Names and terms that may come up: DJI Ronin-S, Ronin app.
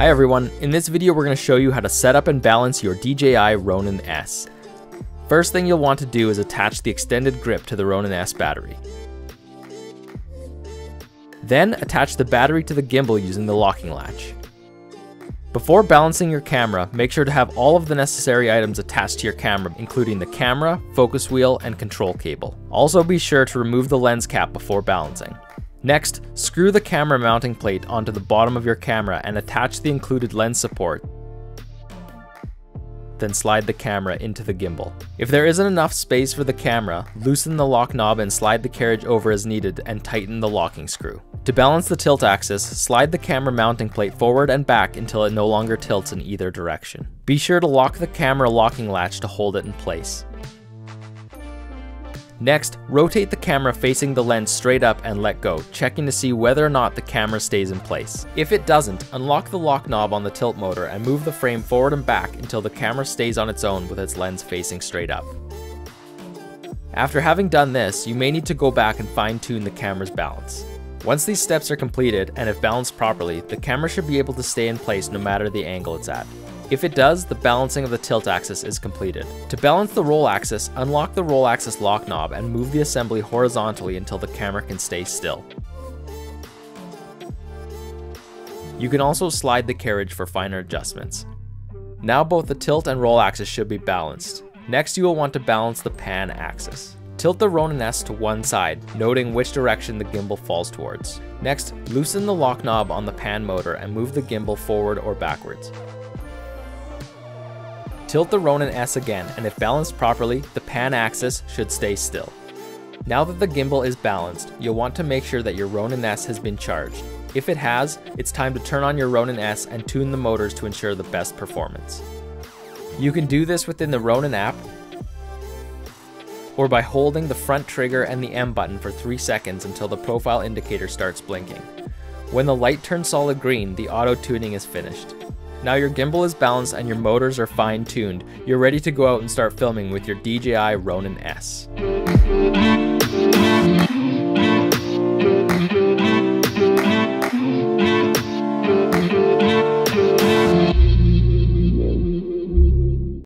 Hi everyone, in this video we're going to show you how to set up and balance your DJI Ronin-S. First thing you'll want to do is attach the extended grip to the Ronin-S battery. Then attach the battery to the gimbal using the locking latch. Before balancing your camera, make sure to have all of the necessary items attached to your camera, including the camera, focus wheel, and control cable. Also be sure to remove the lens cap before balancing. Next, screw the camera mounting plate onto the bottom of your camera and attach the included lens support. Then slide the camera into the gimbal. If there isn't enough space for the camera, loosen the lock knob and slide the carriage over as needed and tighten the locking screw. To balance the tilt axis, slide the camera mounting plate forward and back until it no longer tilts in either direction. Be sure to lock the camera locking latch to hold it in place. Next, rotate the camera facing the lens straight up and let go, checking to see whether or not the camera stays in place. If it doesn't, unlock the lock knob on the tilt motor and move the frame forward and back until the camera stays on its own with its lens facing straight up. After having done this, you may need to go back and fine-tune the camera's balance. Once these steps are completed, and if balanced properly, the camera should be able to stay in place no matter the angle it's at. If it does, the balancing of the tilt axis is completed. To balance the roll axis, unlock the roll axis lock knob and move the assembly horizontally until the camera can stay still. You can also slide the carriage for finer adjustments. Now both the tilt and roll axis should be balanced. Next, you will want to balance the pan axis. Tilt the Ronin-S to one side, noting which direction the gimbal falls towards. Next, loosen the lock knob on the pan motor and move the gimbal forward or backwards. Tilt the Ronin-S again, and if balanced properly, the pan axis should stay still. Now that the gimbal is balanced, you'll want to make sure that your Ronin-S has been charged. If it has, it's time to turn on your Ronin-S and tune the motors to ensure the best performance. You can do this within the Ronin app, or by holding the front trigger and the M button for 3 seconds until the profile indicator starts blinking. When the light turns solid green, the auto-tuning is finished. Now your gimbal is balanced and your motors are fine-tuned. You're ready to go out and start filming with your DJI Ronin-S.